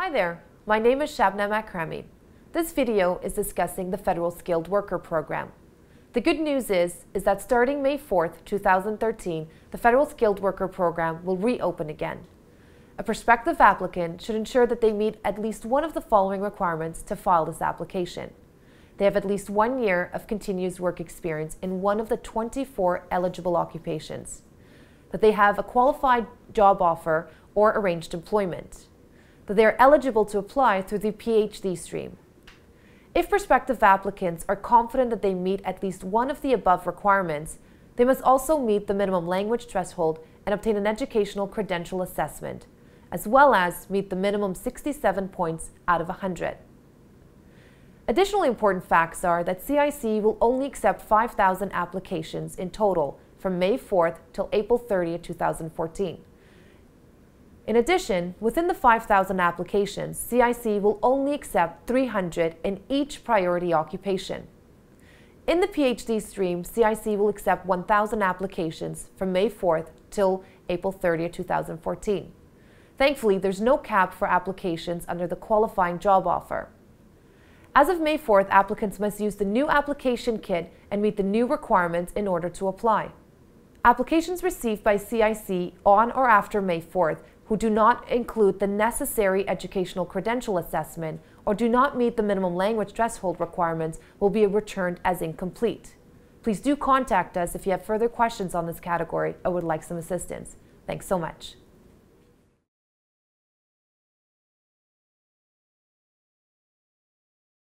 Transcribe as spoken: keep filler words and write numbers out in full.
Hi there, my name is Shabnam Akrami. This video is discussing the Federal Skilled Worker Program. The good news is, is that starting May fourth, two thousand thirteen, the Federal Skilled Worker Program will reopen again. A prospective applicant should ensure that they meet at least one of the following requirements to file this application. They have at least one year of continuous work experience in one of the twenty-four eligible occupations, that they have a qualified job offer or arranged employment, that they are eligible to apply through the PhD stream. If prospective applicants are confident that they meet at least one of the above requirements, they must also meet the minimum language threshold and obtain an educational credential assessment, as well as meet the minimum sixty-seven points out of one hundred. Additionally important facts are that C I C will only accept five thousand applications in total from May fourth till April thirtieth, two thousand fourteen. In addition, within the five thousand applications, C I C will only accept three hundred in each priority occupation. In the PhD stream, C I C will accept one thousand applications from May fourth till April thirtieth, two thousand fourteen. Thankfully, there's no cap for applications under the qualifying job offer. As of May fourth, applicants must use the new application kit and meet the new requirements in order to apply. Applications received by C I C on or after May fourth who do not include the necessary educational credential assessment or do not meet the minimum language threshold requirements will be returned as incomplete. Please do contact us if you have further questions on this category or would like some assistance. Thanks so much.